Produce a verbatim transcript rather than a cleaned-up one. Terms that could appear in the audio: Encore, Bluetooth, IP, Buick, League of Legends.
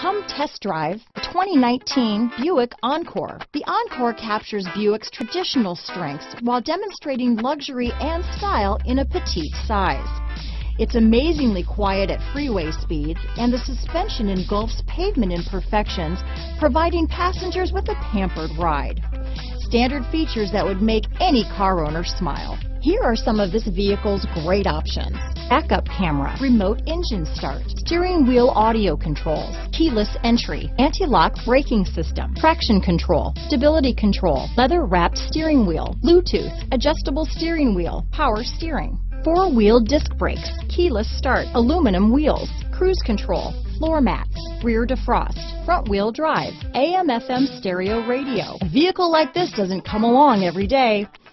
Come test drive the twenty nineteen Buick Encore. The Encore captures Buick's traditional strengths while demonstrating luxury and style in a petite size. It's amazingly quiet at freeway speeds, and the suspension engulfs pavement imperfections, providing passengers with a pampered ride. Standard features that would make any car owner smile. Here are some of this vehicle's great options: backup camera, remote engine start, steering wheel audio controls, keyless entry, anti-lock braking system, traction control, stability control, leather-wrapped steering wheel, Bluetooth, adjustable steering wheel, power steering, four-wheel disc brakes, keyless start, aluminum wheels, cruise control, floor mats, rear defrost, front-wheel drive, A M F M stereo radio. A vehicle like this doesn't come along every day.